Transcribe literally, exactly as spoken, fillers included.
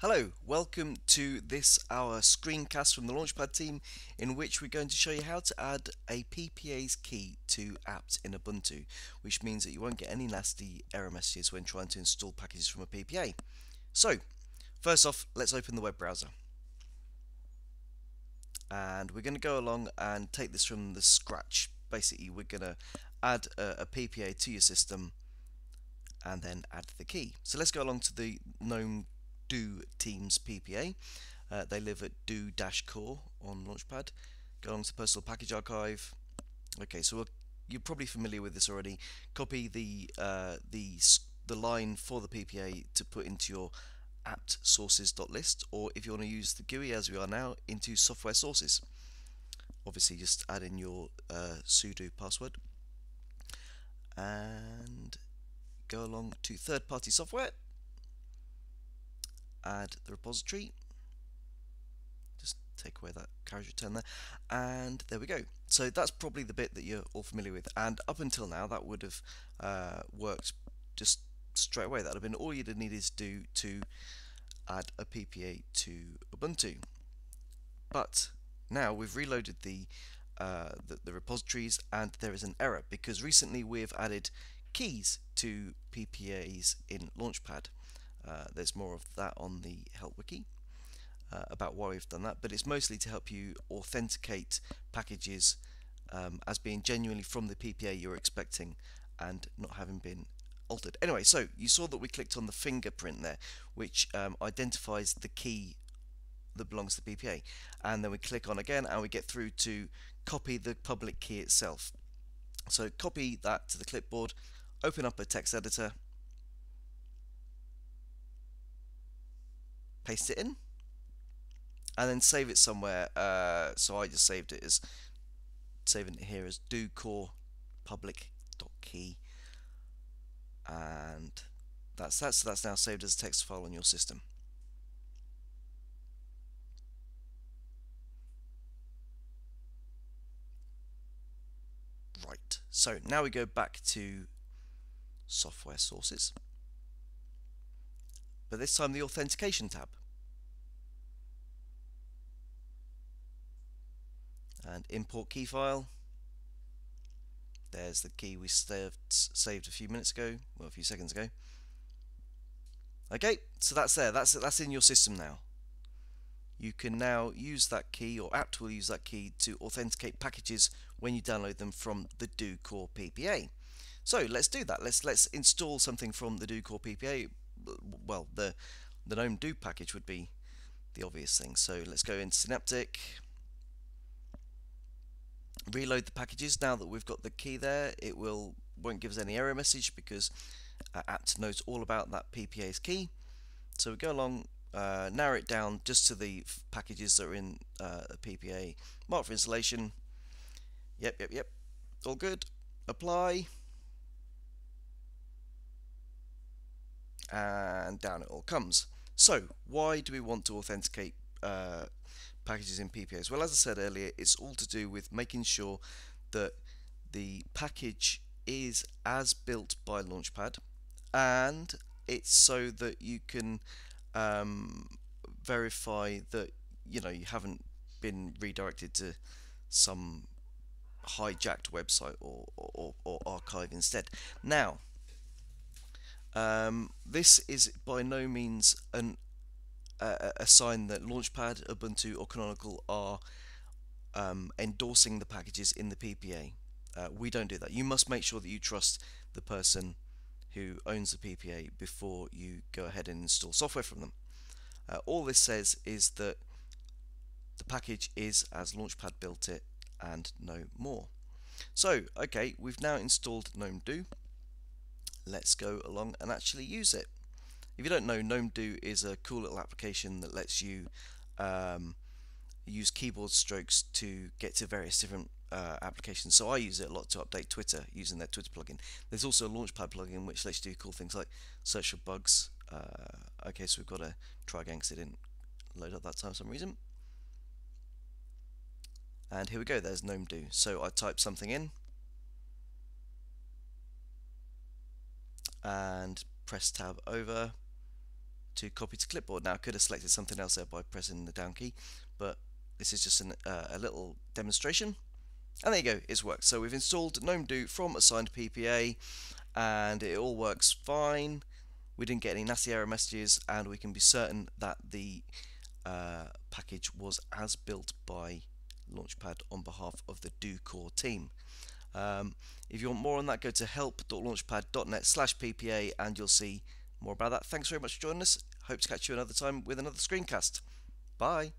Hello, welcome to this our screencast from the Launchpad team, in which we're going to show you how to add a P P A's key to apt in Ubuntu, which means that you won't get any nasty error messages when trying to install packages from a P P A. So first off, let's open the web browser, and we're going to go along and take this from the scratch. Basically, we're going to add a, a P P A to your system and then add the key. So let's go along to the GNOME Do team's P P A. Uh, they live at do-core on Launchpad. Go along to the personal package archive. Okay, so we'll, you're probably familiar with this already. Copy the uh, the the line for the P P A to put into your apt sources.list, or if you want to use the G U I as we are now, into software sources. Obviously, just add in your uh, sudo password and go along to third-party software, add the repository, just take away that carriage return there, and there we go. So that's probably the bit that you're all familiar with, and up until now that would have uh, worked just straight away. That would have been all you'd have needed to do to add a P P A to Ubuntu. But now we've reloaded the, uh, the, the repositories, and there is an error because recently we've added keys to P P A's in Launchpad. Uh, there's more of that on the help wiki uh, about why we've done that, but it's mostly to help you authenticate packages um, as being genuinely from the P P A you're expecting and not having been altered. Anyway, so you saw that we clicked on the fingerprint there, which um, identifies the key that belongs to the P P A, and then we click on again and we get through to copy the public key itself. So copy that to the clipboard, open up a text editor, paste it in, and then save it somewhere. Uh, so I just saved it as saving it here as do core public dot key, and that's that. So that's now saved as a text file on your system. Right. So now we go back to software sources, but this time the authentication tab, and import key file. There's the key we saved, saved a few minutes ago, well, a few seconds ago. Okay, so that's there. That's that's in your system now. You can now use that key, or apt will use that key to authenticate packages when you download them from the Do Core P P A. So let's do that. Let's let's install something from the Do Core P P A. Well, the the GNOME Do package would be the obvious thing. So let's go into Synaptic, reload the packages. Now that we've got the key there, it will won't give us any error message because uh, apt knows all about that P P A's key. So we go along, uh, narrow it down just to the packages that are in uh, the P P A. Mark for installation. Yep, yep, yep. All good. Apply. And down it all comes. So why do we want to authenticate uh, packages in P P As? Well, as I said earlier, it's all to do with making sure that the package is as built by Launchpad, and it's so that you can um, verify that, you know, you haven't been redirected to some hijacked website or, or, or archive instead. Now, Um, this is by no means an, uh, a sign that Launchpad, Ubuntu or Canonical are um, endorsing the packages in the P P A. Uh, we don't do that. You must make sure that you trust the person who owns the P P A before you go ahead and install software from them. Uh, all this says is that the package is as Launchpad built it and no more. So, okay, we've now installed GNOME Do. Let's go along and actually use it. If you don't know, GNOME Do is a cool little application that lets you um, use keyboard strokes to get to various different uh, applications. So I use it a lot to update Twitter using their Twitter plugin. There's also a Launchpad plugin which lets you do cool things like search for bugs. Uh, okay, so we've got to try again because it didn't load up that time for some reason. And here we go, there's GNOME Do. So I type something in and press tab over to copy to clipboard. Now I could have selected something else there by pressing the down key, but this is just an, uh, a little demonstration. And there you go, it's worked. So we've installed GNOME Do from assigned P P A, and it all works fine. We didn't get any nasty error messages, and we can be certain that the uh, package was as built by Launchpad on behalf of the Do Core team. Um, if you want more on that, go to help dot launchpad dot net slash P P A and you'll see more about that. Thanks very much for joining us. Hope to catch you another time with another screencast. Bye.